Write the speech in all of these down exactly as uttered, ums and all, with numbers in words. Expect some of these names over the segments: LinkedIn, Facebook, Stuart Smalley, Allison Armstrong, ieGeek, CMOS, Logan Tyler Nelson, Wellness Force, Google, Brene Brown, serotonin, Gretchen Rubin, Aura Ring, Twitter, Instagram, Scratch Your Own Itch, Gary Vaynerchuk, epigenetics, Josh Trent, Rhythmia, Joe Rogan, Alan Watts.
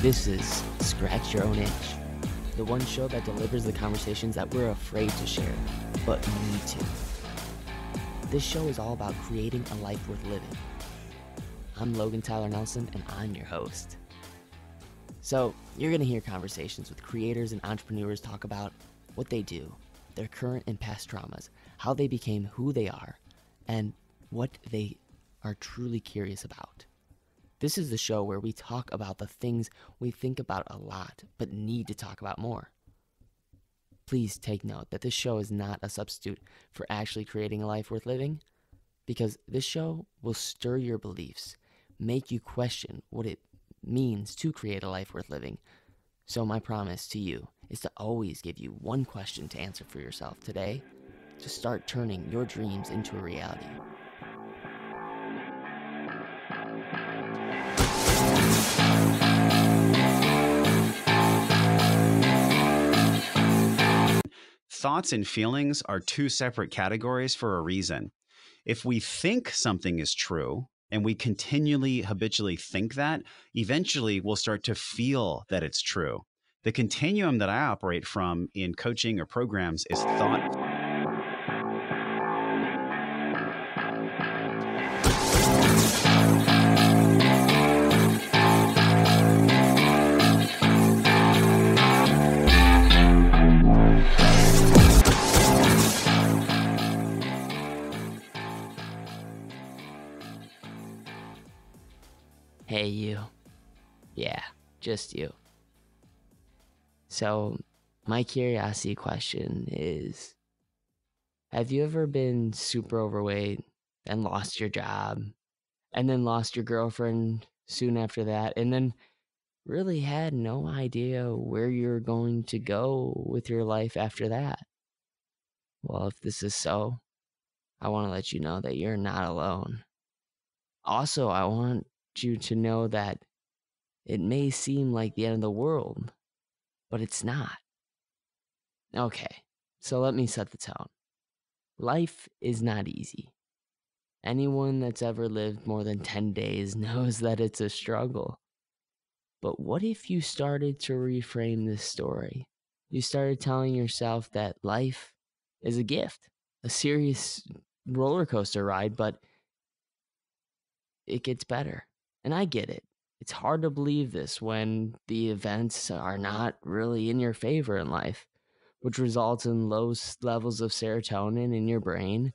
This is Scratch Your Own Itch, the one show that delivers the conversations that we're afraid to share, but we need to. This show is all about creating a life worth living. I'm Logan Tyler Nelson, and I'm your host. So, you're going to hear conversations with creators and entrepreneurs talk about what they do, their current and past traumas, how they became who they are, and what they are truly curious about. This is the show where we talk about the things we think about a lot, but need to talk about more. Please take note that this show is not a substitute for actually creating a life worth living, because this show will stir your beliefs, make you question what it means to create a life worth living. So my promise to you is to always give you one question to answer for yourself today, to start turning your dreams into a reality. Thoughts and feelings are two separate categories for a reason. If we think something is true and we continually habitually think that, eventually we'll start to feel that it's true. The continuum that I operate from in coaching or programs is thought. Hey, you. Yeah, just you. So, my curiosity question is, have you ever been super overweight and lost your job, and then lost your girlfriend soon after that, and then really had no idea where you're going to go with your life after that? Well, if this is so, I want to let you know that you're not alone. Also, I want you to know that it may seem like the end of the world, but it's not. Okay, so let me set the tone. Life is not easy. Anyone that's ever lived more than ten days knows that it's a struggle. But what if you started to reframe this story? You started telling yourself that life is a gift, a serious roller coaster ride, but it gets better. And I get it. It's hard to believe this when the events are not really in your favor in life, which results in low levels of serotonin in your brain.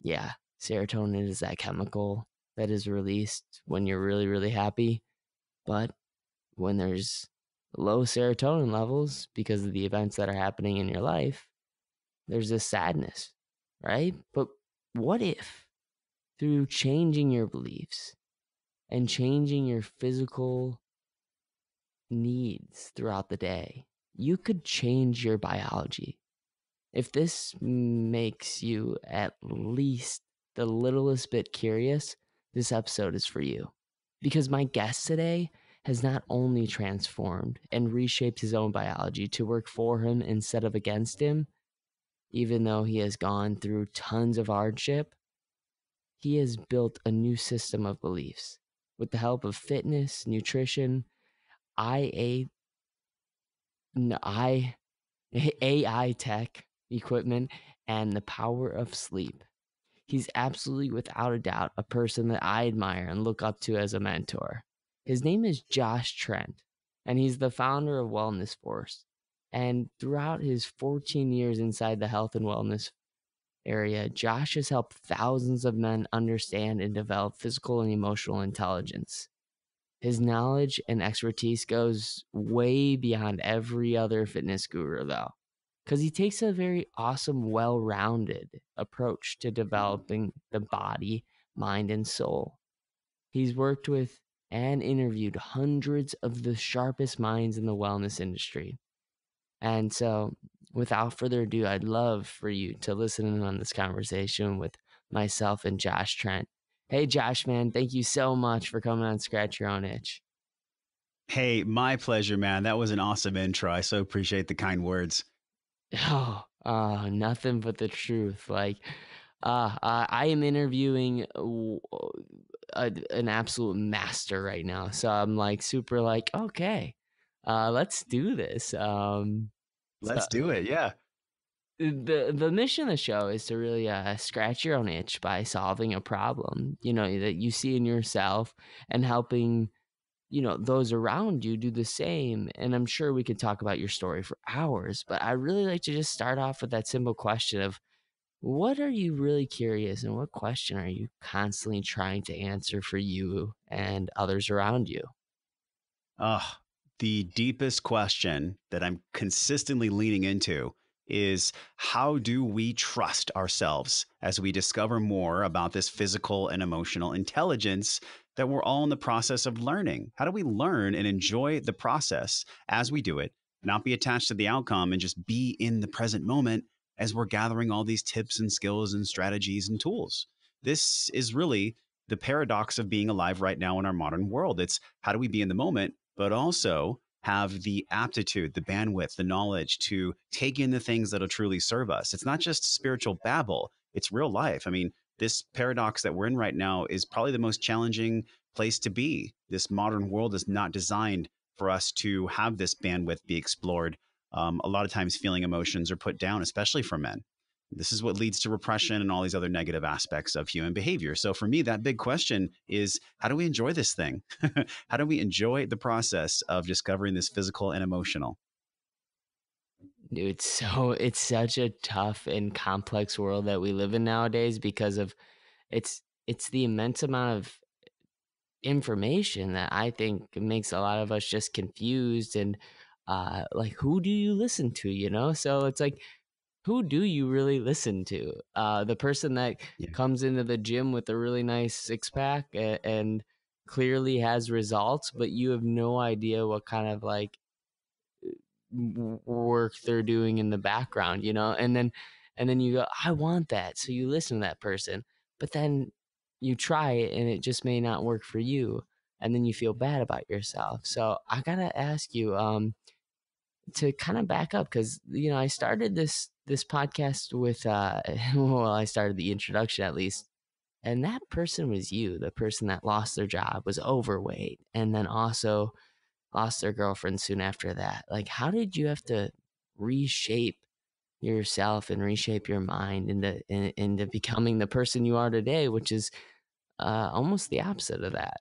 Yeah, serotonin is that chemical that is released when you're really, really happy. But when there's low serotonin levels because of the events that are happening in your life, there's this sadness, right? But what if through changing your beliefs and changing your physical needs throughout the day, you could change your biology? If this makes you at least the littlest bit curious, this episode is for you. Because my guest today has not only transformed and reshaped his own biology to work for him instead of against him, even though he has gone through tons of hardship, he has built a new system of beliefs. With the help of fitness, nutrition, I A, no, I, A I tech equipment, and the power of sleep, he's absolutely, without a doubt, a person that I admire and look up to as a mentor. His name is Josh Trent, and he's the founder of Wellness Force. And throughout his fourteen years inside the health and wellness area, Josh has helped thousands of men understand and develop physical and emotional intelligence. His knowledge and expertise goes way beyond every other fitness guru, though, because he takes a very awesome, well-rounded approach to developing the body, mind, and soul. He's worked with and interviewed hundreds of the sharpest minds in the wellness industry. And so, without further ado, I'd love for you to listen in on this conversation with myself and Josh Trent. Hey, Josh, man, thank you so much for coming on Scratch Your Own Itch. Hey, my pleasure, man. That was an awesome intro. I so appreciate the kind words. Oh, uh, nothing but the truth. Like, uh, uh, I am interviewing a, an absolute master right now. So I'm like super like, okay, uh, let's do this. Um, let's so do it. Yeah. The, the mission of the show is to really uh, scratch your own itch by solving a problem, you know, that you see in yourself and helping, you know, those around you do the same. And I'm sure we could talk about your story for hours, but I really like to just start off with that simple question of, what are you really curious and what question are you constantly trying to answer for you and others around you? Ah, uh, the deepest question that I'm consistently leaning into is, how do we trust ourselves as we discover more about this physical and emotional intelligence that we're all in the process of learning? How do we learn and enjoy the process as we do it, not be attached to the outcome, and just be in the present moment as we're gathering all these tips and skills and strategies and tools? This is really the paradox of being alive right now in our modern world. It's how do we be in the moment, but also have the aptitude, the bandwidth, the knowledge to take in the things that'll truly serve us. It's not just spiritual babble, it's real life. I mean, this paradox that we're in right now is probably the most challenging place to be. This modern world is not designed for us to have this bandwidth be explored. Um, a lot of times feeling emotions are put down, especially for men. This is what leads to repression and all these other negative aspects of human behavior. So for me, that big question is, how do we enjoy this thing? How do we enjoy the process of discovering this physical and emotional? Dude, so it's such a tough and complex world that we live in nowadays because of it's it's the immense amount of information that I think makes a lot of us just confused and uh, like, who do you listen to? You know, so it's like, who do you really listen to? Uh, the person that yeah. comes into the gym with a really nice six pack and, and clearly has results, but you have no idea what kind of like work they're doing in the background, you know? And then, and then you go, I want that. So you listen to that person, but then you try it and it just may not work for you. And then you feel bad about yourself. So I gotta ask you, um, to kind of back up, because, you know, I started this this podcast with, uh, well, I started the introduction at least, and that person was you, the person that lost their job, was overweight, and then also lost their girlfriend soon after that. Like, how did you have to reshape yourself and reshape your mind into, into becoming the person you are today, which is uh, almost the opposite of that?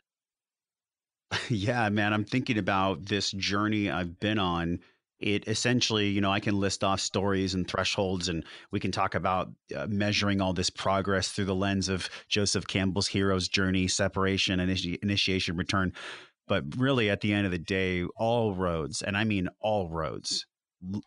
Yeah, man, I'm thinking about this journey I've been on. It essentially, you know, I can list off stories and thresholds, and we can talk about uh, measuring all this progress through the lens of Joseph Campbell's hero's journey, separation, initi- initiation, return. But really, at the end of the day, all roads, and I mean all roads,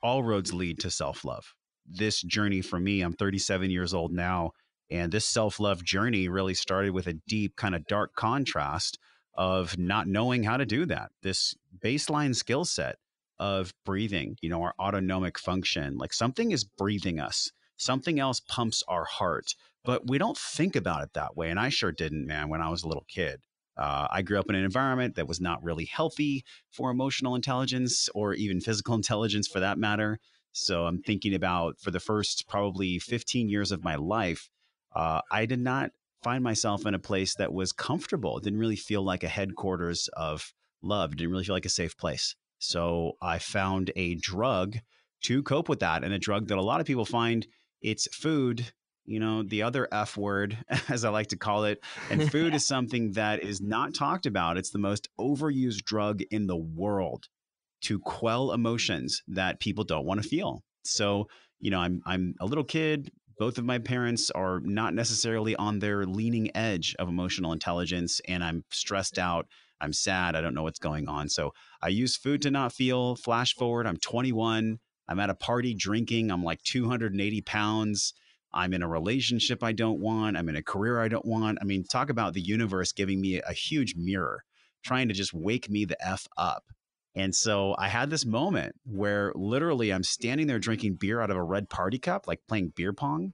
all roads lead to self-love. This journey for me, I'm thirty-seven years old now, and this self-love journey really started with a deep kind of dark contrast of not knowing how to do that. This baseline skill set of breathing, you know, our autonomic function, like something is breathing us, something else pumps our heart, but we don't think about it that way. And I sure didn't, man, when I was a little kid. Uh, I grew up in an environment that was not really healthy for emotional intelligence or even physical intelligence for that matter. So I'm thinking about for the first probably fifteen years of my life, uh, I did not find myself in a place that was comfortable. It didn't really feel like a headquarters of love. It didn't really feel like a safe place. So I found a drug to cope with that, and a drug that a lot of people find it's food, you know, the other F word, as I like to call it. And food is something that is not talked about. It's the most overused drug in the world to quell emotions that people don't want to feel. So, you know, I'm I'm a little kid. Both of my parents are not necessarily on their leaning edge of emotional intelligence, and I'm stressed out. I'm sad. I don't know what's going on. So I use food to not feel. Flash forward, I'm twenty-one. I'm at a party drinking. I'm like two hundred eighty pounds. I'm in a relationship I don't want. I'm in a career I don't want. I mean, talk about the universe giving me a huge mirror, trying to just wake me the F up. And so I had this moment where literally I'm standing there drinking beer out of a red party cup, like playing beer pong.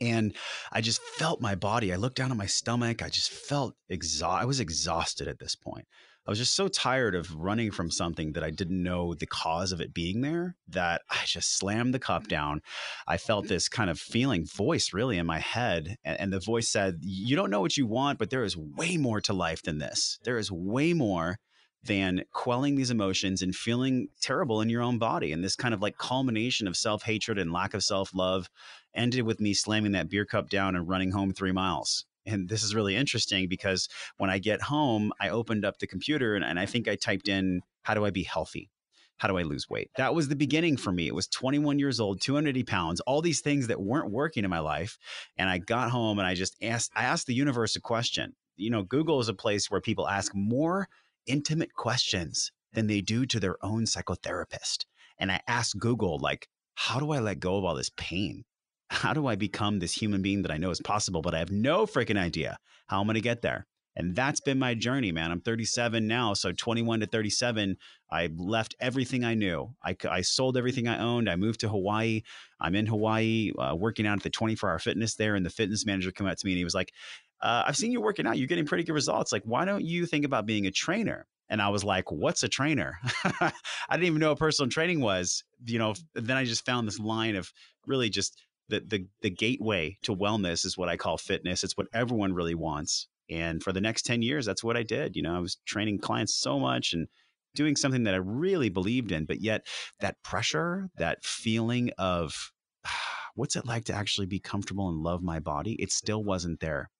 And I just felt my body. I looked down at my stomach. I just felt exhausted. I was exhausted at this point. I was just so tired of running from something that I didn't know the cause of it being there that I just slammed the cup down. I felt this kind of feeling voice really in my head. And the voice said, you don't know what you want, but there is way more to life than this. There is way more than quelling these emotions and feeling terrible in your own body. And this kind of like culmination of self-hatred and lack of self-love ended with me slamming that beer cup down and running home three miles. And this is really interesting because when I get home, I opened up the computer and, and I think I typed in, how do I be healthy? How do I lose weight? That was the beginning for me. It was twenty-one years old, two hundred eighty pounds, all these things that weren't working in my life. And I got home and I just asked, I asked the universe a question. You know, Google is a place where people ask more intimate questions than they do to their own psychotherapist. And I asked Google, like, how do I let go of all this pain? How do I become this human being that I know is possible, but I have no freaking idea how I'm going to get there? And that's been my journey, man. I'm thirty-seven now. So twenty-one to thirty-seven, I left everything I knew. I, I sold everything I owned. I moved to Hawaii. I'm in Hawaii uh, working out at the twenty-four hour fitness there. And the fitness manager came up to me and he was like, uh, I've seen you working out. You're getting pretty good results. Like, why don't you think about being a trainer? And I was like, what's a trainer? I didn't even know what personal training was. You know, then I just found this line of really just The, the the gateway to wellness is what I call fitness. It's what everyone really wants. And for the next ten years, that's what I did. You know, I was training clients so much and doing something that I really believed in. But yet that pressure, that feeling of ah, what's it like to actually be comfortable and love my body? It still wasn't there.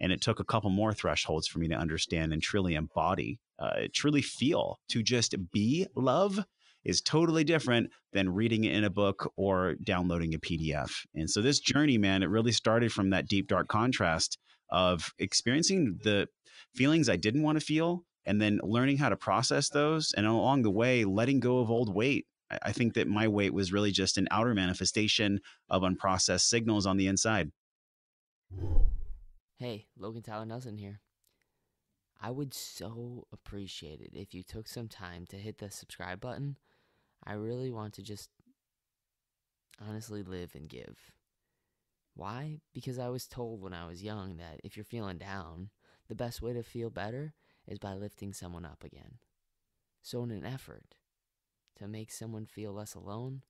And it took a couple more thresholds for me to understand and truly embody, uh, truly feel. To just be love is totally different than reading it in a book or downloading a P D F. And so this journey, man, it really started from that deep, dark contrast of experiencing the feelings I didn't want to feel and then learning how to process those. And along the way, letting go of old weight. I think that my weight was really just an outer manifestation of unprocessed signals on the inside. Hey, Logan Tyler Nelson here. I would so appreciate it if you took some time to hit the subscribe button. I really want to just honestly live and give. Why? Because I was told when I was young that if you're feeling down, the best way to feel better is by lifting someone up again. So in an effort to make someone feel less alone,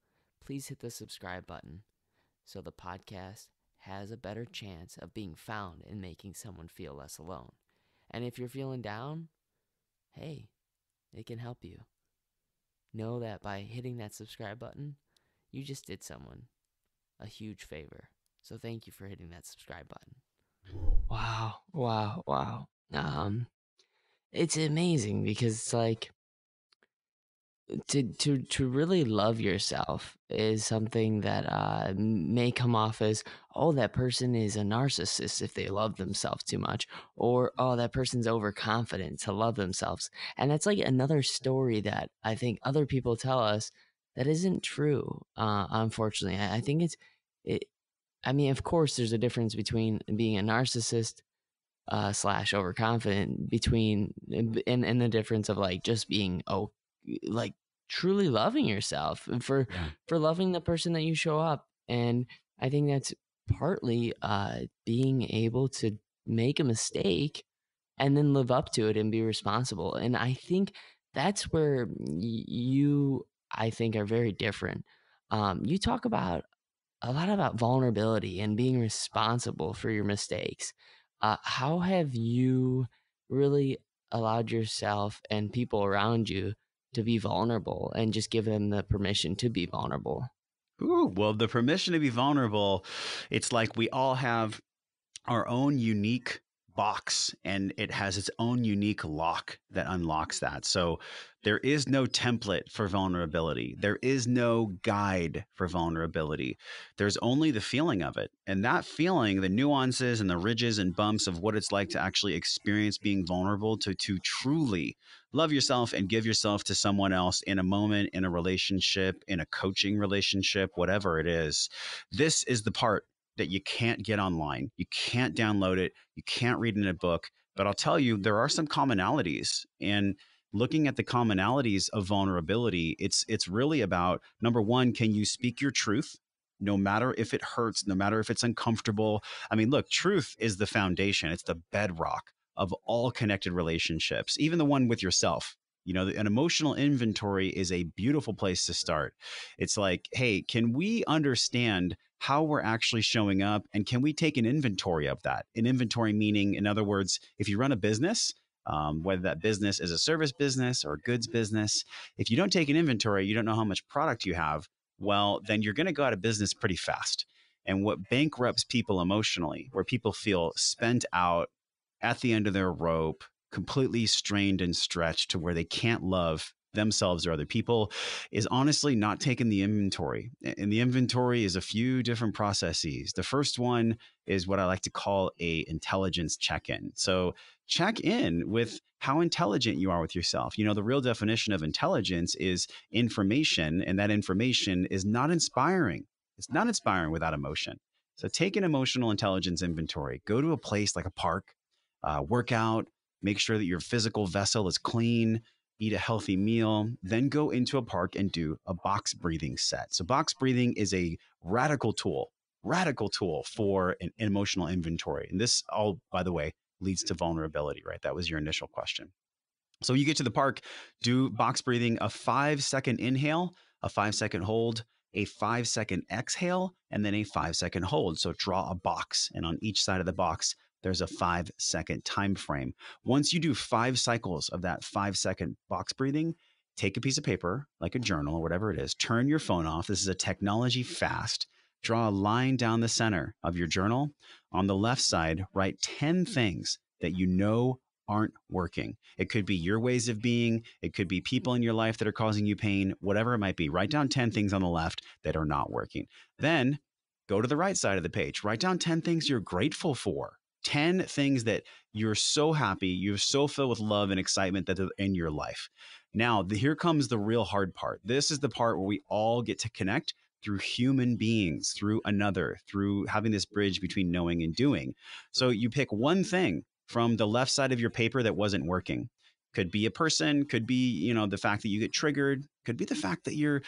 please hit the subscribe button so the podcast has a better chance of being found and making someone feel less alone. And if you're feeling down, hey, it can help you. Know that by hitting that subscribe button, you just did someone a huge favor. So thank you for hitting that subscribe button. Wow, wow, wow. Um, it's amazing because it's like to to to really love yourself is something that uh, may come off as, oh, that person is a narcissist if they love themselves too much, or, oh, that person's overconfident to love themselves. And that's like another story that I think other people tell us that isn't true. Uh, unfortunately, I, I think it's, it, I mean, of course, there's a difference between being a narcissist uh, slash overconfident between and, and the difference of like just being okay. Like truly loving yourself and for, yeah. for loving the person that you show up. And I think that's partly uh, being able to make a mistake and then live up to it and be responsible. And I think that's where you, I think, are very different. Um, you talk about a lot about vulnerability and being responsible for your mistakes. Uh, how have you really allowed yourself and people around you to be vulnerable and just give them the permission to be vulnerable? Ooh, well, the permission to be vulnerable, it's like we all have our own unique box and it has its own unique lock that unlocks that. So there is no template for vulnerability. There is no guide for vulnerability. There's only the feeling of it. And that feeling, the nuances and the ridges and bumps of what it's like to actually experience being vulnerable, to, to truly love yourself and give yourself to someone else in a moment, in a relationship, in a coaching relationship, whatever it is. This is the part that you can't get online. You can't download it. You can't read it in a book. But I'll tell you, there are some commonalities. And looking at the commonalities of vulnerability, it's it's really about, number one, can you speak your truth? no matter if it hurts, no matter if it's uncomfortable. I mean, look, truth is the foundation. It's the bedrock of all connected relationships, even the one with yourself. You know, an emotional inventory is a beautiful place to start. It's like, hey, can we understand how we're actually showing up? And can we take an inventory of that? An inventory meaning, in other words, if you run a business, um, whether that business is a service business or a goods business, if you don't take an inventory, you don't know how much product you have, well, then you're going to go out of business pretty fast. And what bankrupts people emotionally, where people feel spent out, at the end of their rope, completely strained and stretched to where they can't love themselves or other people, is honestly not taking the inventory. And the inventory is a few different processes. The first one is what I like to call a intelligence check-in. So check in with how intelligent you are with yourself. You know, the real definition of intelligence is information, and that information is not inspiring. It's not inspiring without emotion. So take an emotional intelligence inventory. Go to a place like a park, uh, work out, make sure that your physical vessel is clean, eat a healthy meal, then go into a park and do a box breathing set. So box breathing is a radical tool, radical tool for an emotional inventory. And this all, by the way, leads to vulnerability, right? That was your initial question. So you get to the park, do box breathing, a five second inhale, a five second hold, a five second exhale, and then a five second hold. So draw a box, and on each side of the box, there's a five second time frame. Once you do five cycles of that five second box breathing, take a piece of paper, like a journal or whatever it is, turn your phone off. This is a technology fast. Draw a line down the center of your journal. On the left side, write ten things that you know aren't working. It could be your ways of being. It could be people in your life that are causing you pain, whatever it might be. Write down ten things on the left that are not working. Then go to the right side of the page. Write down ten things you're grateful for. ten things that you're so happy, you're so filled with love and excitement that are in your life. Now, the, here comes the real hard part. This is the part where we all get to connect through human beings, through another, through having this bridge between knowing and doing. So you pick one thing from the left side of your paper that wasn't working. Could be a person, could be, you know, the fact that you get triggered, could be the fact that you're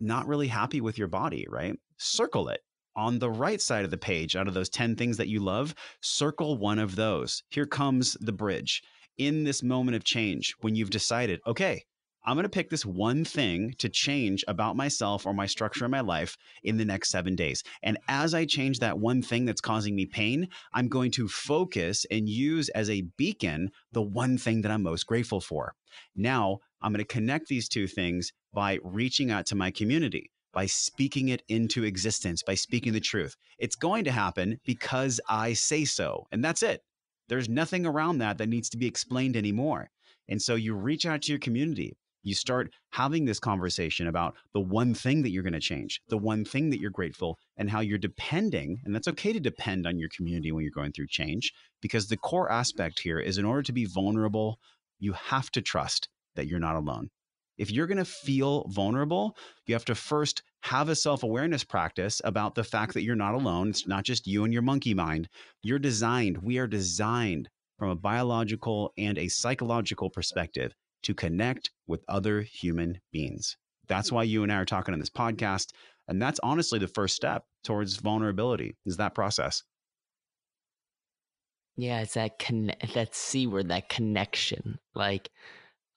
not really happy with your body, right? Circle it. On the right side of the page, out of those ten things that you love, circle one of those. Here comes the bridge. In this moment of change, when you've decided, okay, I'm going to pick this one thing to change about myself or my structure in my life in the next seven days. And as I change that one thing that's causing me pain, I'm going to focus and use as a beacon the one thing that I'm most grateful for. Now, I'm going to connect these two things by reaching out to my community, by speaking it into existence, by speaking the truth. It's going to happen because I say so. And that's it. There's nothing around that that needs to be explained anymore. And so you reach out to your community. You start having this conversation about the one thing that you're going to change, the one thing that you're grateful, and how you're depending. And that's okay to depend on your community when you're going through change, because the core aspect here is in order to be vulnerable, you have to trust that you're not alone. If you're going to feel vulnerable, you have to first have a self-awareness practice about the fact that you're not alone. It's not just you and your monkey mind. You're designed, we are designed from a biological and a psychological perspective to connect with other human beings. That's why you and I are talking on this podcast. And that's honestly the first step towards vulnerability, is that process. Yeah, it's that, con- that C word, that connection. Like,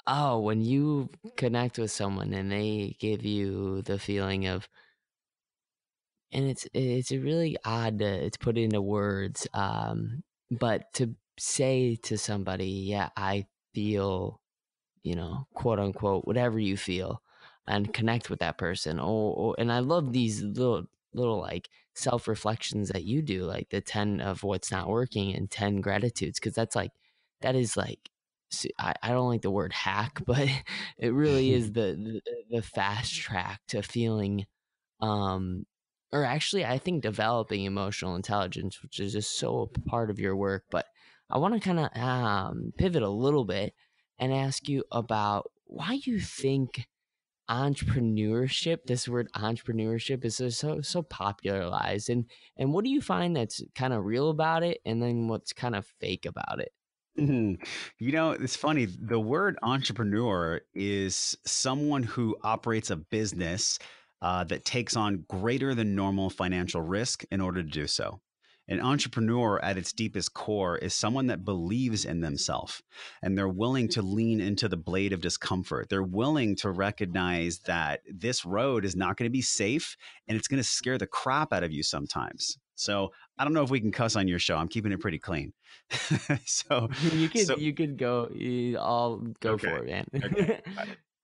oh, when you connect with someone and they give you the feeling of, and it's it's really odd to it's put into words, um, but to say to somebody, yeah, I feel, you know, quote unquote, whatever you feel, and connect with that person. Oh, oh and I love these little little like self reflections that you do, like the ten of what's not working and ten gratitudes, because that's like that is like. I don't like the word hack, but it really is the, the the fast track to feeling, um, or actually I think developing emotional intelligence, which is just so a part of your work. But I want to kind of um, pivot a little bit and ask you about why you think entrepreneurship, this word entrepreneurship, is so so popularized, and and what do you find that's kind of real about it, and then what's kind of fake about it? Mm-hmm. You know, it's funny. The word entrepreneur is someone who operates a business uh, that takes on greater than normal financial risk in order to do so. An entrepreneur at its deepest core is someone that believes in themselves, and they're willing to lean into the blade of discomfort. They're willing to recognize that this road is not going to be safe and it's going to scare the crap out of you sometimes. So I don't know if we can cuss on your show. I'm keeping it pretty clean. so you could so, you could go. I'll go okay. for it, man. okay.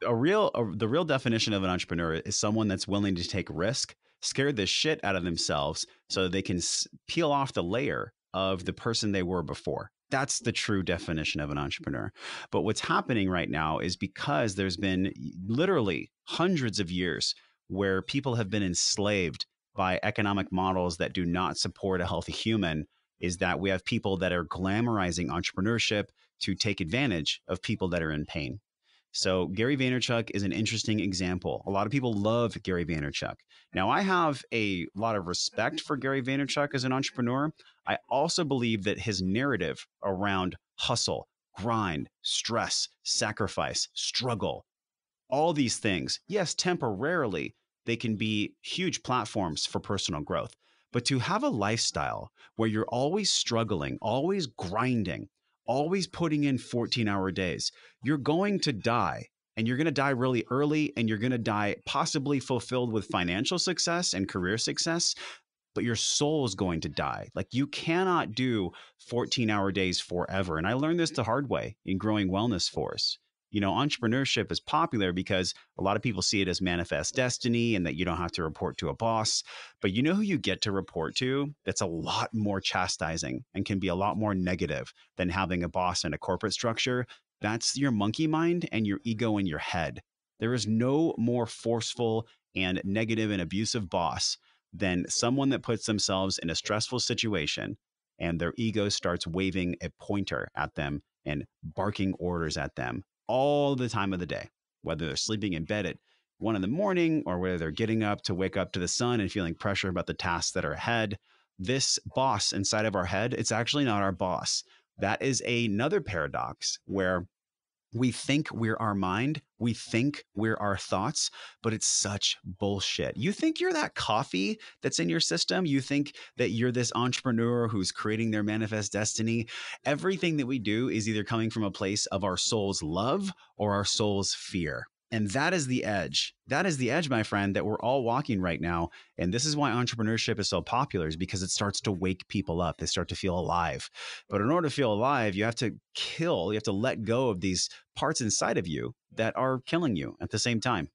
A real a, the real definition of an entrepreneur is someone that's willing to take risk, scared the shit out of themselves so they can s peel off the layer of the person they were before. That's the true definition of an entrepreneur. But what's happening right now is because there's been literally hundreds of years where people have been enslaved by economic models that do not support a healthy human, is that we have people that are glamorizing entrepreneurship to take advantage of people that are in pain. So Gary Vaynerchuk is an interesting example. A lot of people love Gary Vaynerchuk. Now, I have a lot of respect for Gary Vaynerchuk as an entrepreneur. I also believe that his narrative around hustle, grind, stress, sacrifice, struggle, all these things, yes, temporarily, they can be huge platforms for personal growth. But to have a lifestyle where you're always struggling, always grinding, always putting in fourteen hour days, you're going to die, and you're going to die really early, and you're going to die possibly fulfilled with financial success and career success, but your soul is going to die. Like, you cannot do fourteen hour days forever. And I learned this the hard way in growing Wellness Force. You know, entrepreneurship is popular because a lot of people see it as manifest destiny and that you don't have to report to a boss. But you know who you get to report to that's a lot more chastising and can be a lot more negative than having a boss in a corporate structure? That's your monkey mind and your ego in your head. There is no more forceful and negative and abusive boss than someone that puts themselves in a stressful situation and their ego starts waving a pointer at them and barking orders at them all the time of the day, whether they're sleeping in bed at one in the morning or whether they're getting up to wake up to the sun and feeling pressure about the tasks that are ahead. This boss inside of our head, it's actually not our boss. That is another paradox where we think we're our mind, we think we're our thoughts, but it's such bullshit. You think you're that coffee that's in your system. You think that you're this entrepreneur who's creating their manifest destiny. Everything that we do is either coming from a place of our soul's love or our soul's fear. And that is the edge. That is the edge, my friend, that we're all walking right now. And this is why entrepreneurship is so popular, is because it starts to wake people up. They start to feel alive. But in order to feel alive, you have to kill, you have to let go of these parts inside of you that are killing you at the same time.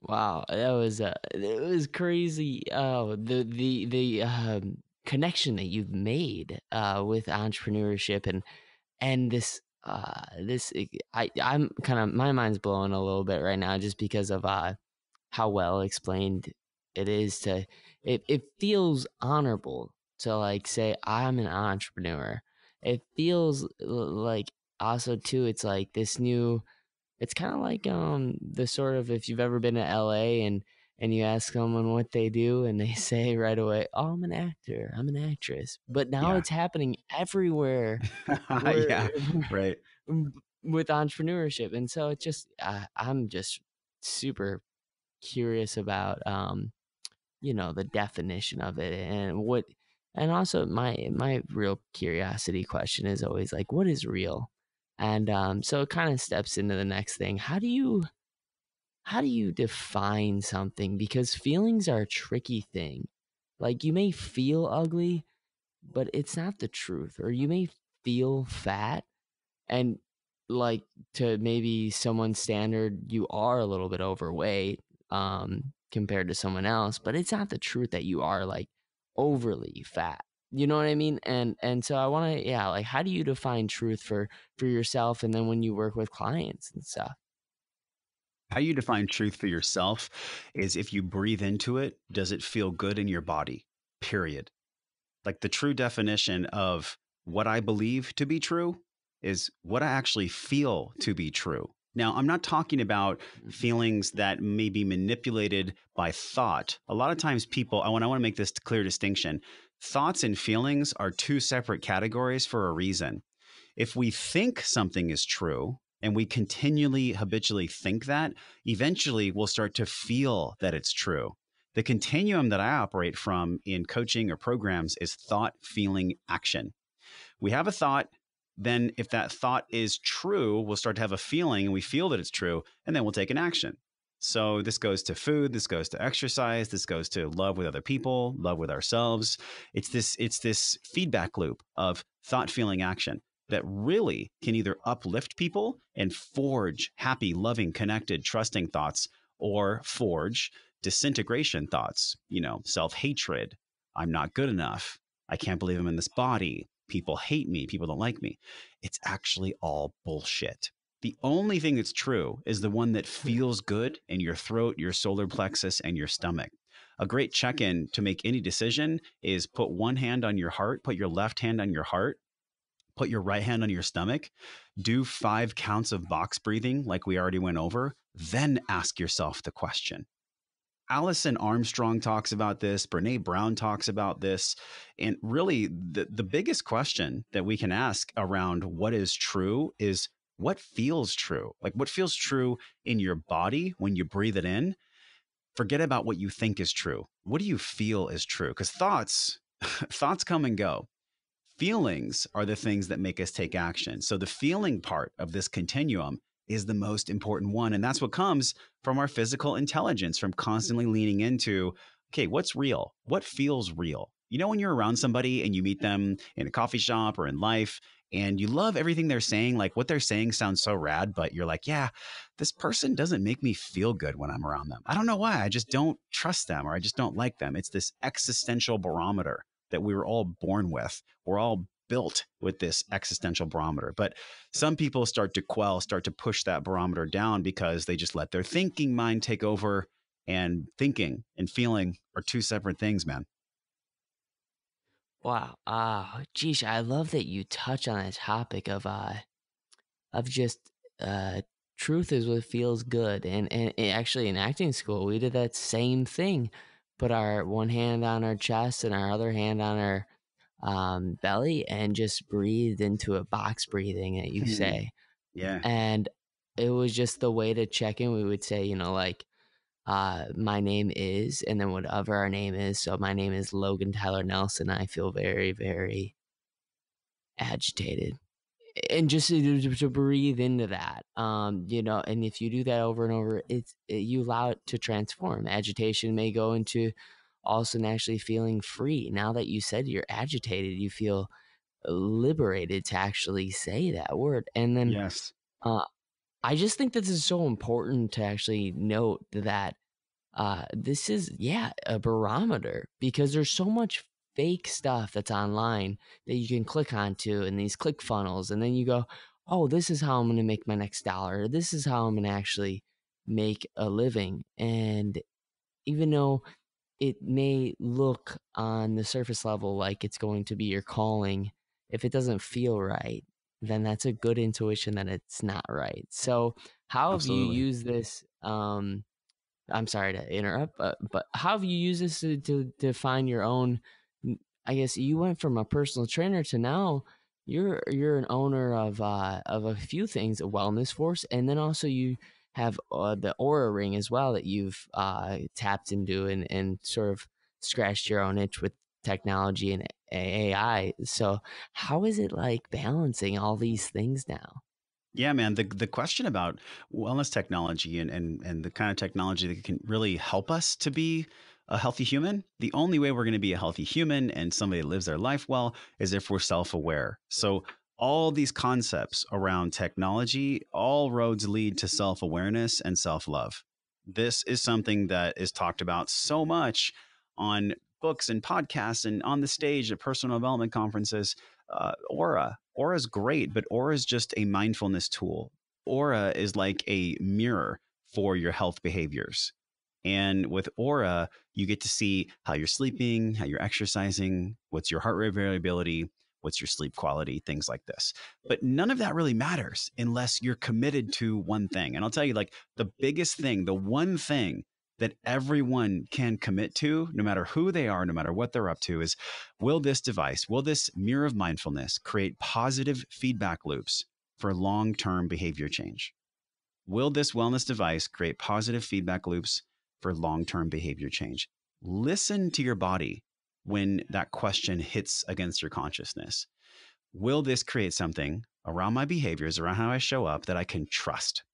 Wow, that was uh, it was crazy. Oh, the the the um, connection that you've made uh, with entrepreneurship and and this. Uh, this I I'm kind of my mind's blowing a little bit right now just because of uh how well explained it is. To it it feels honorable to like say I'm an entrepreneur. It feels like also too it's like this new. It's kind of like um the sort of, if you've ever been to L A and and you ask someone what they do and they say right away, oh, I'm an actor, I'm an actress. But now yeah. it's happening everywhere. where, yeah, right. With entrepreneurship. And so it just, I, I'm just super curious about, um, you know, the definition of it and what, and also my, my real curiosity question is always like, what is real? And um, so it kind of steps into the next thing. How do you, How do you define something? Because feelings are a tricky thing. Like, you may feel ugly, but it's not the truth. Or you may feel fat, and like, to maybe someone's standard, you are a little bit overweight um, compared to someone else, but it's not the truth that you are like overly fat. You know what I mean? And and so I want to, yeah, like, how do you define truth for for yourself? And then when you work with clients and stuff. How you define truth for yourself is, if you breathe into it, does it feel good in your body? Period. Like, the true definition of what I believe to be true is what I actually feel to be true. Now, I'm not talking about feelings that may be manipulated by thought. A lot of times people, I want, I want to make this clear distinction. Thoughts and feelings are two separate categories for a reason. If we think something is true, and we continually habitually think that, eventually we'll start to feel that it's true. The continuum that I operate from in coaching or programs is thought, feeling, action. We have a thought. Then if that thought is true, we'll start to have a feeling and we feel that it's true, and then we'll take an action. So this goes to food, this goes to exercise, this goes to love with other people, love with ourselves. It's this, it's this feedback loop of thought, feeling, action that really can either uplift people and forge happy, loving, connected, trusting thoughts, or forge disintegration thoughts, you know, self-hatred, I'm not good enough, I can't believe I'm in this body, people hate me, people don't like me. It's actually all bullshit. The only thing that's true is the one that feels good in your throat, your solar plexus, and your stomach. A great check-in to make any decision is put one hand on your heart, put your left hand on your heart, put your right hand on your stomach, do five counts of box breathing like we already went over, then ask yourself the question. Allison Armstrong talks about this. Brene Brown talks about this. And really, the, the biggest question that we can ask around what is true is what feels true? Like, what feels true in your body when you breathe it in? Forget about what you think is true. What do you feel is true? Because thoughts, thoughts come and go. Feelings are the things that make us take action. So the feeling part of this continuum is the most important one. And that's what comes from our physical intelligence, from constantly leaning into, okay, what's real? What feels real? You know, when you're around somebody and you meet them in a coffee shop or in life and you love everything they're saying, like what they're saying sounds so rad, but you're like, yeah, this person doesn't make me feel good when I'm around them. I don't know why. I just don't trust them, or I just don't like them. It's this existential barometer that we were all born with. We're all built with this existential barometer. But some people start to quell, start to push that barometer down because they just let their thinking mind take over, and thinking and feeling are two separate things, man. Wow. Ah, uh, geez, I love that you touch on the topic of, uh, of just, uh, truth is what feels good. And, and actually in acting school, we did that same thing, put our one hand on our chest and our other hand on our um belly and just breathed into a box breathing that you say. Yeah. And it was just the way to check in. We would say, you know, like uh my name is, and then whatever our name is. So my name is Logan Tyler Nelson. I feel very, very agitated. And just to, to breathe into that, um, you know, and if you do that over and over, it's it, you allow it to transform. Agitation may go into also naturally feeling free. Now that you said you're agitated, you feel liberated to actually say that word. And then yes. uh, I just think this is so important to actually note that uh, this is, yeah, a barometer, because there's so much fake stuff that's online that you can click onto in these click funnels. And then you go, oh, this is how I'm going to make my next dollar. This is how I'm going to actually make a living. And even though it may look on the surface level like it's going to be your calling, if it doesn't feel right, then that's a good intuition that it's not right. So how Absolutely. have you used this? Um, I'm sorry to interrupt, but, but how have you used this to, to define your own? I guess you went from a personal trainer to now you're you're an owner of uh, of a few things, a Wellness Force, and then also you have uh, the Aura Ring as well that you've uh, tapped into and, and sort of scratched your own itch with technology and A I. So how is it like balancing all these things now? Yeah, man. The the question about wellness technology and, and, and the kind of technology that can really help us to be a healthy human, the only way we're going to be a healthy human and somebody that lives their life well is if we're self-aware. So all these concepts around technology, all roads lead to self-awareness and self-love. This is something that is talked about so much on books and podcasts and on the stage at personal development conferences. Uh, Aura. Aura is great, but Aura is just a mindfulness tool. Aura is like a mirror for your health behaviors. And with Aura, you get to see how you're sleeping, how you're exercising, what's your heart rate variability, what's your sleep quality, things like this. But none of that really matters unless you're committed to one thing. And I'll tell you, like the biggest thing, the one thing that everyone can commit to, no matter who they are, no matter what they're up to, is will this device, will this mirror of mindfulness create positive feedback loops for long-term behavior change? Will this wellness device create positive feedback loops for long-term behavior change? Listen to your body when that question hits against your consciousness. Will this create something around my behaviors, around how I show up, that I can trust?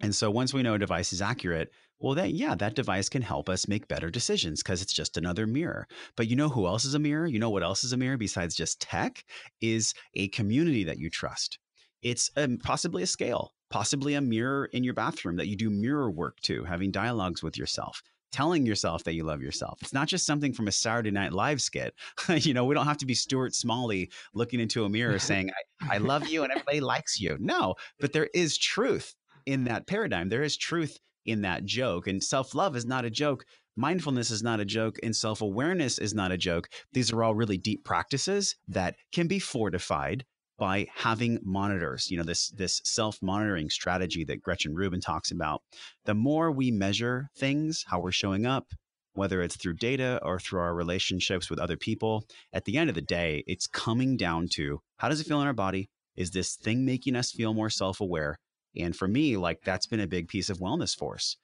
And so once we know a device is accurate, well, then, yeah, that device can help us make better decisions because it's just another mirror. But you know who else is a mirror? You know what else is a mirror besides just tech? Is a community that you trust. It's a, possibly a scale, possibly a mirror in your bathroom that you do mirror work to, having dialogues with yourself, telling yourself that you love yourself. It's not just something from a Saturday Night Live skit. You know, we don't have to be Stuart Smalley looking into a mirror saying, I, I love you and everybody likes you. No, but there is truth in that paradigm. There is truth in that joke. And self-love is not a joke. Mindfulness is not a joke. And self-awareness is not a joke. These are all really deep practices that can be fortified by having monitors. You know, this, this self-monitoring strategy that Gretchen Rubin talks about. The more we measure things, how we're showing up, whether it's through data or through our relationships with other people, at the end of the day, it's coming down to, how does it feel in our body? Is this thing making us feel more self-aware? And for me, like, that's been a big piece of Wellness Force.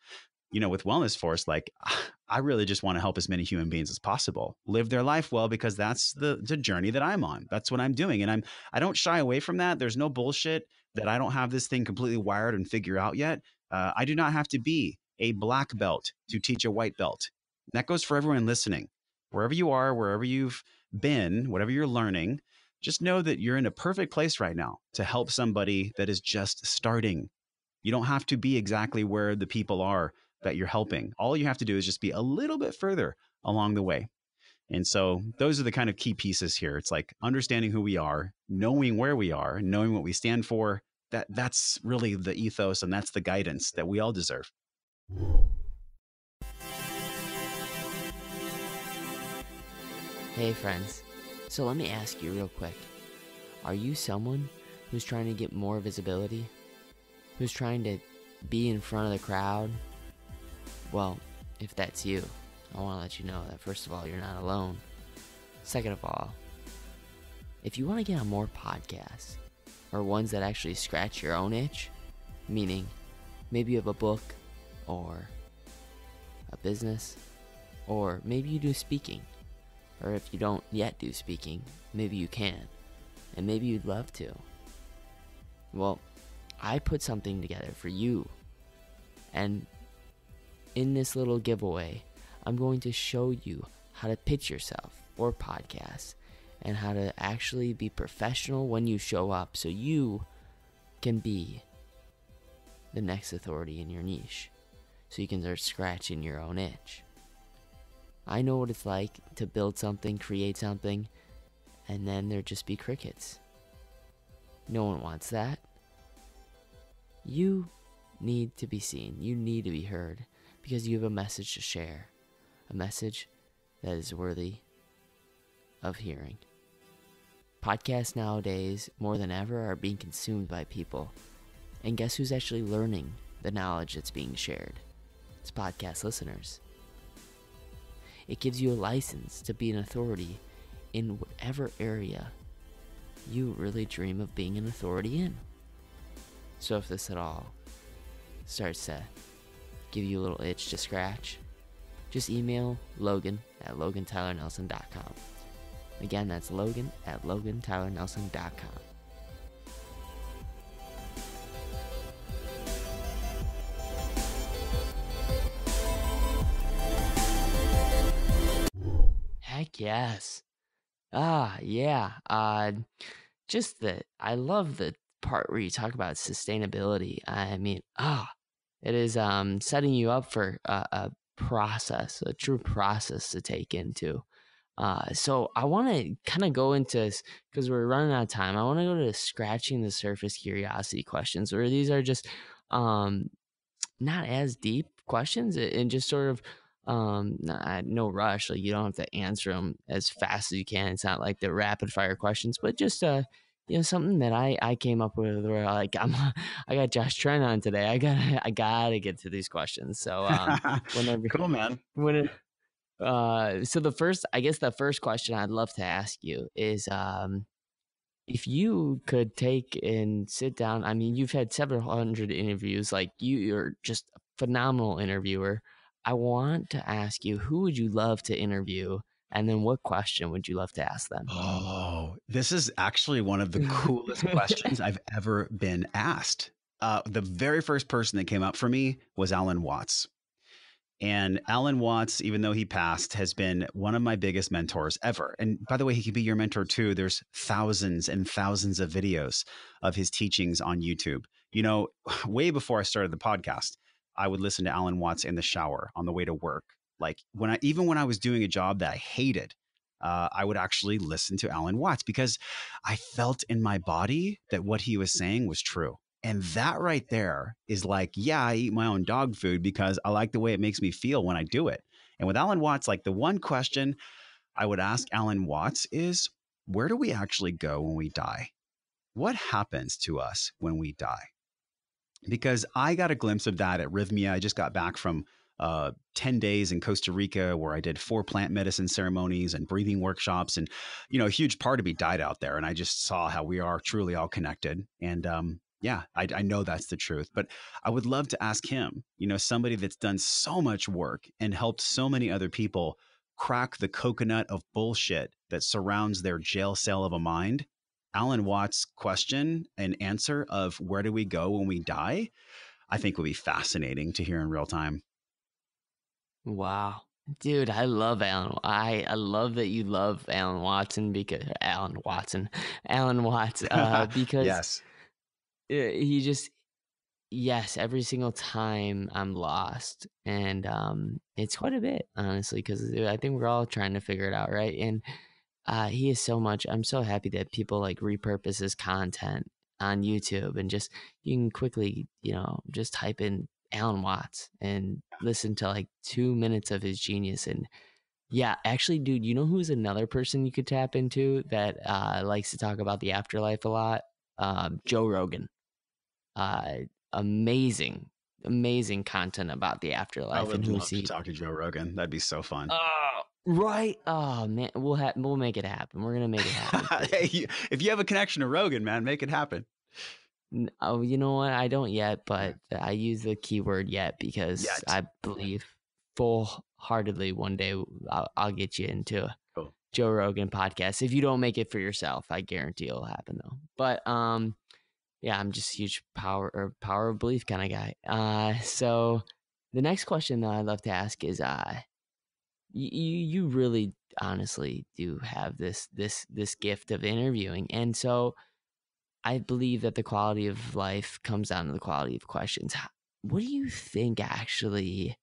You know, with Wellness Force, like, I really just want to help as many human beings as possible live their life well, because that's the, the journey that I'm on. That's what I'm doing. And I'm, I don't shy away from that. There's no bullshit that I don't have this thing completely wired and figure out yet. Uh, I do not have to be a black belt to teach a white belt. And that goes for everyone listening. Wherever you are, wherever you've been, whatever you're learning, just know that you're in a perfect place right now to help somebody that is just starting. You don't have to be exactly where the people are that you're helping. All you have to do is just be a little bit further along the way. And so those are the kind of key pieces here. It's like understanding who we are, knowing where we are, knowing what we stand for. That that's really the ethos, and that's the guidance that we all deserve. Hey friends. So let me ask you real quick, are you someone who's trying to get more visibility? Who's trying to be in front of the crowd? Well, if that's you, I want to let you know that first of all, you're not alone. Second of all, if you want to get on more podcasts, or ones that actually scratch your own itch, meaning maybe you have a book, or a business, or maybe you do speaking. Or if you don't yet do speaking, maybe you can. And maybe you'd love to. Well, I put something together for you. And in this little giveaway, I'm going to show you how to pitch yourself or podcasts, and how to actually be professional when you show up, so you can be the next authority in your niche. So you can start scratching your own itch. I know what it's like to build something, create something, and then there'd just be crickets. No one wants that. You need to be seen. You need to be heard, because you have a message to share, a message that is worthy of hearing. Podcasts nowadays, more than ever, are being consumed by people. And guess who's actually learning the knowledge that's being shared? It's podcast listeners. It gives you a license to be an authority in whatever area you really dream of being an authority in. So if this at all starts to give you a little itch to scratch, just email Logan at logan tyler nelson dot com. Again, that's Logan at logan tyler nelson dot com. Yes. Ah, yeah. Uh, just the, I love the part where you talk about sustainability. I mean, ah, it is um, setting you up for a, a process, a true process to take into. Uh, so I want to kind of go into, because we're running out of time, I want to go to scratching the surface curiosity questions, where these are just um, not as deep questions, and just sort of, Um, no rush. Like, you don't have to answer them as fast as you can. It's not like the rapid fire questions, but just, uh, you know, something that I, I came up with, where like, I'm, I got Josh Trent on today. I gotta, I gotta get to these questions. So, um, whenever, cool, man. When it, uh, so the first, I guess the first question I'd love to ask you is, um, if you could take and sit down, I mean, you've had several hundred interviews, like you, you're just a phenomenal interviewer. I want to ask you, who would you love to interview? And then what question would you love to ask them? Oh, this is actually one of the coolest questions I've ever been asked. Uh, the very first person that came up for me was Alan Watts. And Alan Watts, even though he passed, has been one of my biggest mentors ever. And by the way, he could be your mentor too. There's thousands and thousands of videos of his teachings on YouTube. You know, way before I started the podcast, I would listen to Alan Watts in the shower on the way to work. Like when I, even when I was doing a job that I hated, uh, I would actually listen to Alan Watts because I felt in my body that what he was saying was true. And that right there is like, yeah, I eat my own dog food because I like the way it makes me feel when I do it. And with Alan Watts, like the one question I would ask Alan Watts is, where do we actually go when we die? What happens to us when we die? Because I got a glimpse of that at Rhythmia. I just got back from Uh, ten days in Costa Rica, where I did four plant medicine ceremonies and breathing workshops. And, you know, a huge part of me died out there. And I just saw how we are truly all connected. And um, yeah, I, I know that's the truth. But I would love to ask him, you know, somebody that's done so much work and helped so many other people crack the coconut of bullshit that surrounds their jail cell of a mind. Alan Watts' question and answer of where do we go when we die, I think would be fascinating to hear in real time. Wow. Dude, I love Alan. I, I love that you love Alan Watson because Alan Watson, Alan Watts, uh, because yes. He just, yes, every single time I'm lost. And um, it's quite a bit, honestly, because I think we're all trying to figure it out. Right. And uh, he is so much. I'm so happy that people like repurpose his content on YouTube and just, you can quickly, you know, just type in Alan Watts and listen to like two minutes of his genius. And yeah, actually, dude, you know who's another person you could tap into that uh, likes to talk about the afterlife a lot? Uh, Joe Rogan. Uh, amazing, amazing content about the afterlife. I would and love he... to talk to Joe Rogan. That'd be so fun. Oh, right. Oh man, we'll ha- we'll make it happen. We're gonna make it happen. Hey, you, if you have a connection to Rogan, man, make it happen. Oh, you know what? I don't yet, but I use the keyword yet because yet. I believe full-heartedly one day I'll, I'll get you into cool. Joe Rogan podcast. If you don't make it for yourself, I guarantee it'll happen though. But um, yeah, I'm just a huge power or power of belief kind of guy. Uh, so the next question that I'd love to ask is, uh, you you really honestly do have this this this gift of interviewing, and so. I believe that the quality of life comes down to the quality of questions. What do you think actually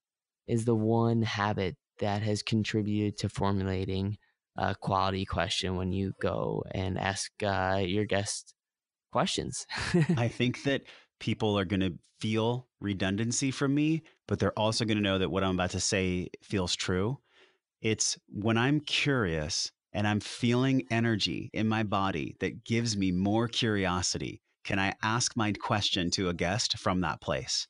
is the one habit that has contributed to formulating a quality question when you go and ask uh, your guest questions? I think that people are going to feel redundancy from me, but they're also going to know that what I'm about to say feels true. It's when I'm curious and I'm feeling energy in my body that gives me more curiosity. Can I ask my question to a guest from that place?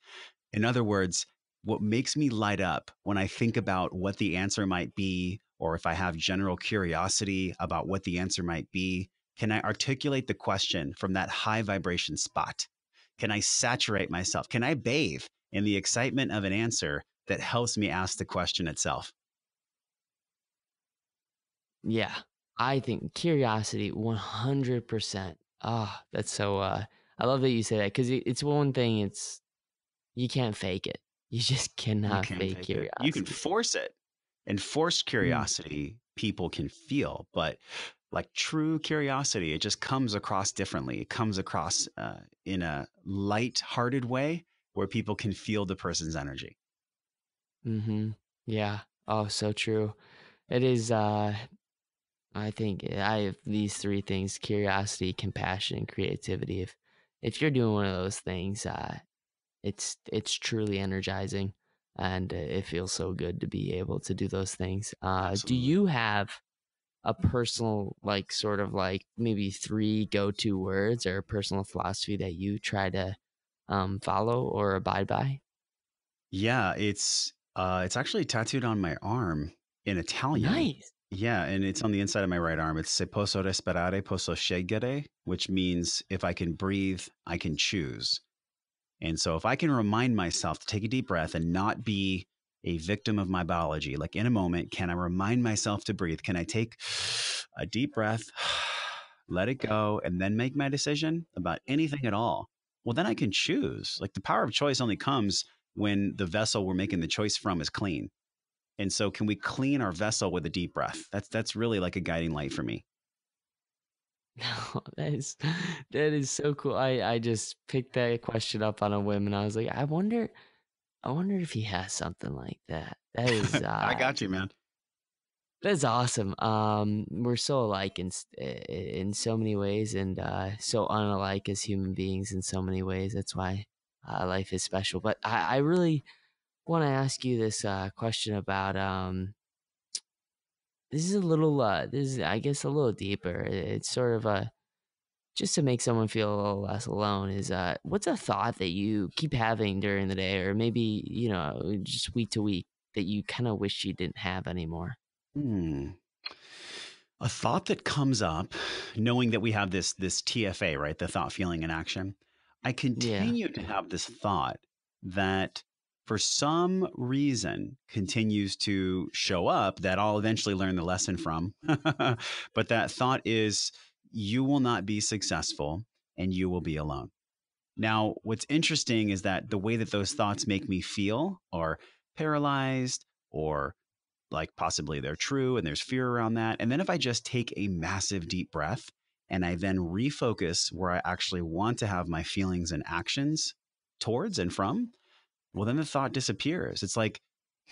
In other words, what makes me light up when I think about what the answer might be, or if I have general curiosity about what the answer might be, can I articulate the question from that high vibration spot? Can I saturate myself? Can I bathe in the excitement of an answer that helps me ask the question itself? Yeah, I think curiosity, one hundred percent. Ah, oh, that's so, uh, I love that you say that because it's one thing, it's, you can't fake it. You just cannot you fake curiosity. It. You can force it, and forced curiosity, mm. people can feel, but like true curiosity, it just comes across differently. It comes across uh, in a light-hearted way where people can feel the person's energy. Mm-hmm. Yeah. Oh, so true. It is, uh, I think I have these three things: curiosity, compassion, and creativity. If if you're doing one of those things, uh, it's it's truly energizing, and it feels so good to be able to do those things. Uh, do you have a personal, like, sort of like maybe three go-to words or a personal philosophy that you try to um, follow or abide by? Yeah, it's uh, it's actually tattooed on my arm in Italian. Nice. Yeah, and it's on the inside of my right arm. It's se posso respirare, posso scegliere, which means if I can breathe, I can choose. And so if I can remind myself to take a deep breath and not be a victim of my biology, like in a moment, can I remind myself to breathe? Can I take a deep breath, let it go, and then make my decision about anything at all? Well, then I can choose. Like the power of choice only comes when the vessel we're making the choice from is clean. And so can we clean our vessel with a deep breath? That's, that's really like a guiding light for me. No, that is, that is so cool. I, I just picked that question up on a whim and I was like, I wonder, I wonder if he has something like that. That is, uh, I got you, man. That's awesome. Um, we're so alike in, in so many ways and, uh, so unalike as human beings in so many ways. That's why uh, life is special, but I, I really want to ask you this uh, question about um this is a little uh this is I guess a little deeper. It's sort of a just to make someone feel a little less alone is uh what's a thought that you keep having during the day or maybe you know just week to week that you kind of wish you didn't have anymore? Hmm. A thought that comes up, knowing that we have this this T F A, right? The thought, feeling, and action. I continue yeah. to have this thought that for some reason continues to show up that I'll eventually learn the lesson from. But that thought is you will not be successful and you will be alone. Now, what's interesting is that the way that those thoughts make me feel are paralyzed or like possibly they're true and there's fear around that. And then if I just take a massive deep breath and I then refocus where I actually want to have my feelings and actions towards and from, well, then the thought disappears. It's like,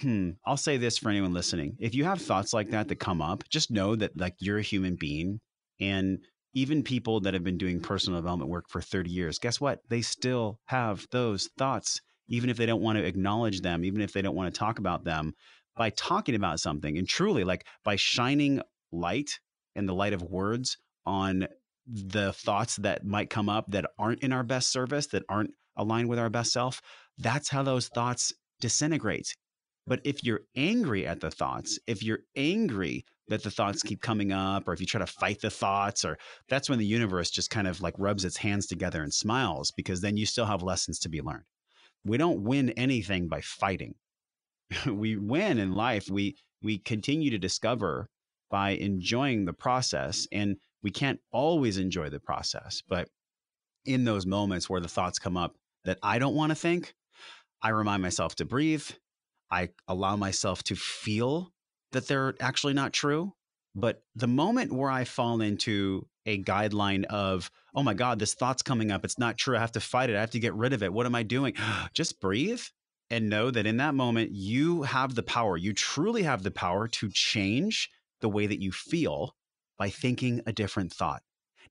hmm, I'll say this for anyone listening. If you have thoughts like that that come up, just know that like you're a human being. And even people that have been doing personal development work for thirty years, guess what? They still have those thoughts, even if they don't want to acknowledge them, even if they don't want to talk about them. By talking about something and truly like by shining light and the light of words on the thoughts that might come up that aren't in our best service, that aren't aligned with our best self, that's how those thoughts disintegrate. But if you're angry at the thoughts, if you're angry that the thoughts keep coming up, or if you try to fight the thoughts, or that's when the universe just kind of like rubs its hands together and smiles, because then you still have lessons to be learned. We don't win anything by fighting. We win in life. We, we continue to discover by enjoying the process, and we can't always enjoy the process, but in those moments where the thoughts come up that I don't want to think, I remind myself to breathe. I allow myself to feel that they're actually not true. But the moment where I fall into a guideline of, oh my God, this thought's coming up. It's not true. I have to fight it. I have to get rid of it. What am I doing? Just breathe and know that in that moment, you have the power. You truly have the power to change the way that you feel by thinking a different thought.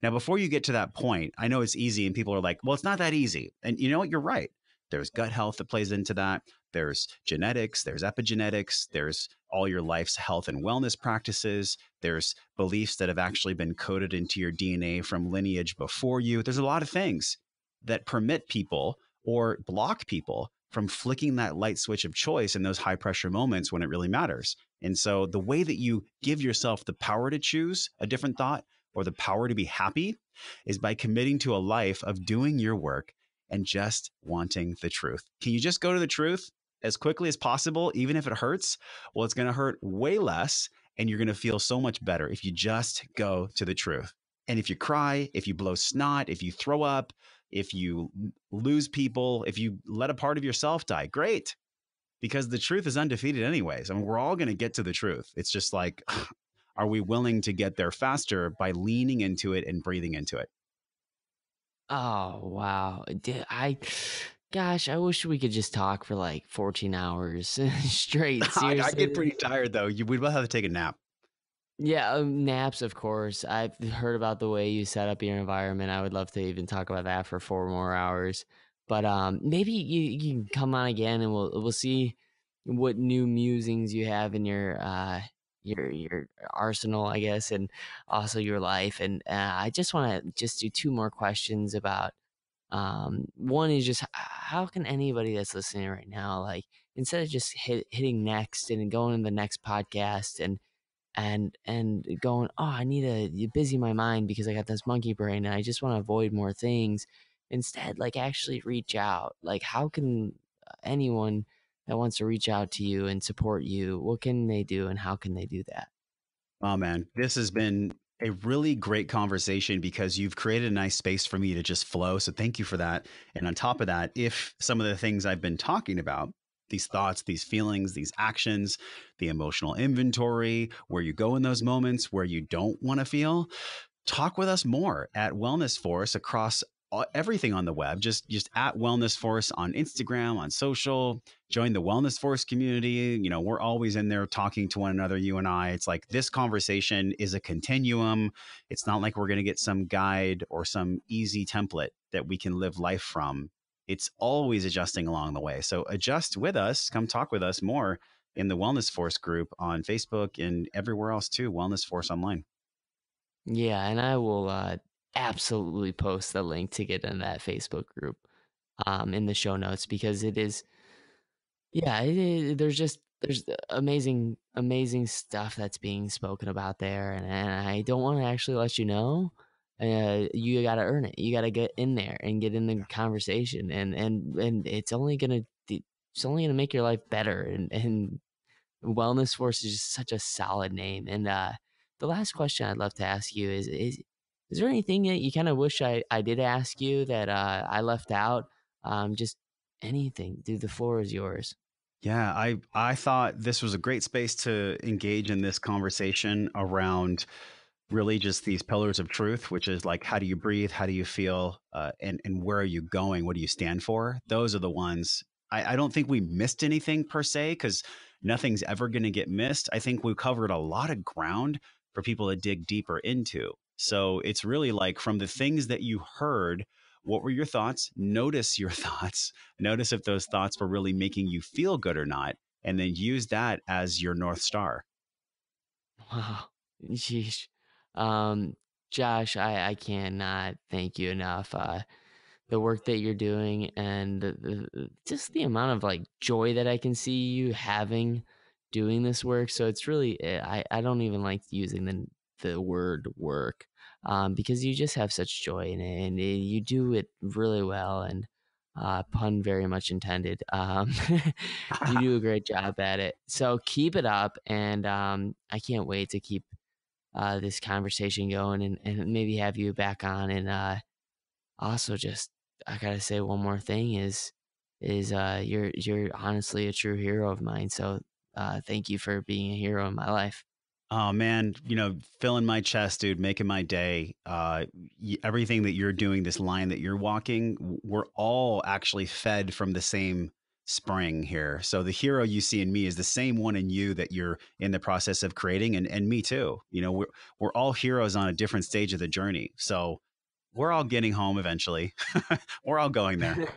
Now, before you get to that point, I know it's easy and people are like, well, it's not that easy. And you know what? You're right. There's gut health that plays into that. There's genetics, there's epigenetics, there's all your life's health and wellness practices. There's beliefs that have actually been coded into your D N A from lineage before you. There's a lot of things that permit people or block people from flicking that light switch of choice in those high pressure moments when it really matters. And so the way that you give yourself the power to choose a different thought or the power to be happy is by committing to a life of doing your work and just wanting the truth. Can you just go to the truth as quickly as possible, even if it hurts? Well, it's going to hurt way less, and you're going to feel so much better if you just go to the truth. And if you cry, if you blow snot, if you throw up, if you lose people, if you let a part of yourself die, great. Because the truth is undefeated anyways. I mean, we're all going to get to the truth. It's just like... Are we willing to get there faster by leaning into it and breathing into it? Oh, wow. Dude, I, gosh, I wish we could just talk for like fourteen hours straight. Seriously. I, I get pretty tired though. You, we'd both have to take a nap. Yeah. Um, naps, of course. I've heard about the way you set up your environment. I would love to even talk about that for four more hours, but um, maybe you, you can come on again and we'll, we'll see what new musings you have in your, uh, your your arsenal, I guess, and also your life. And uh, I just want to just do two more questions about um one is just how can anybody that's listening right now, like instead of just hit, hitting next and going to the next podcast and and and going, oh, I need to busy my mind because I got this monkey brain and I just want to avoid more things. Instead, like, actually reach out. Like, how can anyone that wants to reach out to you and support you, what can they do and how can they do that? Oh, man, this has been a really great conversation because you've created a nice space for me to just flow. So thank you for that. And on top of that, if some of the things I've been talking about, these thoughts, these feelings, these actions, the emotional inventory, where you go in those moments where you don't want to feel, talk with us more at Wellness Force across everything on the web, just just at Wellness Force on Instagram, on social. Join the Wellness Force community. You know, we're always in there talking to one another, you and I. It's like this conversation is a continuum. It's not like we're going to get some guide or some easy template that we can live life from. It's always adjusting along the way. So adjust with us. Come talk with us more in the Wellness Force group on Facebook and everywhere else too, Wellness Force Online. Yeah, and I will uh absolutely post the link to get in that Facebook group um, in the show notes, because it is, yeah, it, it, there's just, there's amazing, amazing stuff that's being spoken about there. And, and I don't want to actually let you know, uh, you got to earn it. You got to get in there and get in the conversation, and, and, and it's only going to, it's only going to make your life better. And, and Wellness Force is just such a solid name. And uh, the last question I'd love to ask you is, is, Is there anything that you kind of wish I, I did ask you that uh, I left out? Um, just anything. Dude, the floor is yours. Yeah, I, I thought this was a great space to engage in this conversation around really just these pillars of truth, which is like, how do you breathe? How do you feel? Uh, and, and where are you going? What do you stand for? Those are the ones. I, I don't think we missed anything per se, because nothing's ever going to get missed. I think we covered a lot of ground for people to dig deeper into. So it's really like, from the things that you heard, what were your thoughts? Notice your thoughts. Notice if those thoughts were really making you feel good or not, and then use that as your North Star. Wow. Jeez. Um, Josh, I, I cannot thank you enough. Uh, the work that you're doing, and the, the, just the amount of like joy that I can see you having doing this work. So it's really, I, I don't even like using the the word work, um, because you just have such joy in it, and it, you do it really well. And uh, pun very much intended. Um, you do a great job at it. So keep it up. And um, I can't wait to keep uh, this conversation going, and, and maybe have you back on. And uh, also, just, I gotta say one more thing is, is uh, you're, you're honestly a true hero of mine. So uh, thank you for being a hero in my life. Oh man, you know, filling my chest, dude, making my day. Uh, y- everything that you're doing, this line that you're walking, we're all actually fed from the same spring here. So the hero you see in me is the same one in you that you're in the process of creating, and and me too. You know, we're we're all heroes on a different stage of the journey. So we're all getting home eventually. We're all going there.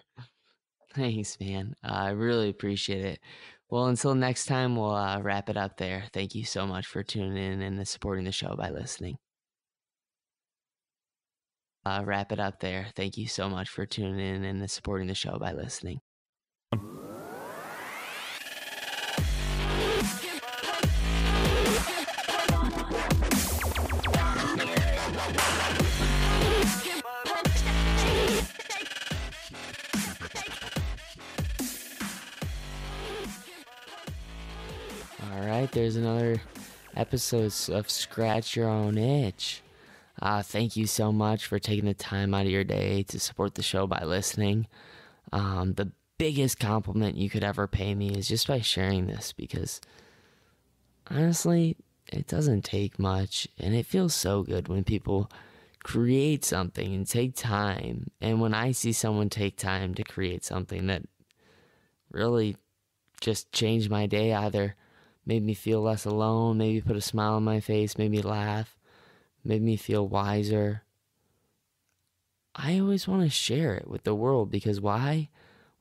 Thanks, man. Uh, I really appreciate it. Well, until next time, we'll uh, wrap it up there. Thank you so much for tuning in and supporting the show by listening. Uh, wrap it up there. Thank you so much for tuning in and supporting the show by listening. There's another episode of Scratch Your Own Itch. Uh, thank you so much for taking the time out of your day to support the show by listening. Um, the biggest compliment you could ever pay me is just by sharing this, because honestly, it doesn't take much, and it feels so good when people create something and take time. And when I see someone take time to create something that really just changed my day, either made me feel less alone, maybe put a smile on my face, made me laugh, made me feel wiser, I always want to share it with the world, because why?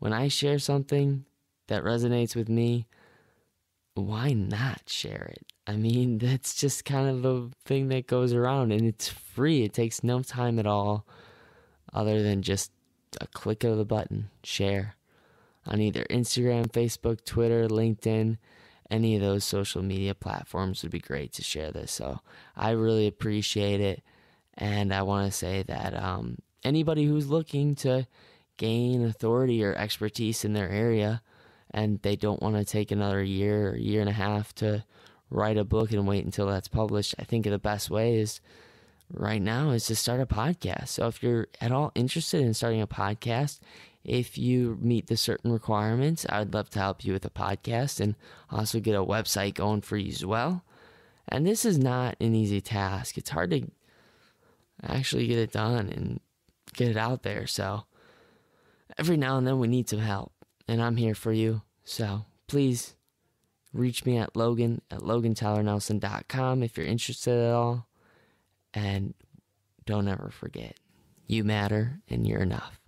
When I share something that resonates with me, why not share it? I mean, that's just kind of the thing that goes around, and it's free. It takes no time at all, other than just a click of the button, share, on either Instagram, Facebook, Twitter, LinkedIn, any of those social media platforms would be great to share this. So I really appreciate it. And I want to say that um, anybody who's looking to gain authority or expertise in their area, and they don't want to take another year or year and a half to write a book and wait until that's published, I think the best way is right now is to start a podcast. So if you're at all interested in starting a podcast, if you meet the certain requirements, I would love to help you with a podcast and also get a website going for you as well. And this is not an easy task. It's hard to actually get it done and get it out there. So every now and then we need some help, and I'm here for you. So please reach me at Logan at Logan Tyler Nelson dot com if you're interested at all. And don't ever forget, you matter and you're enough.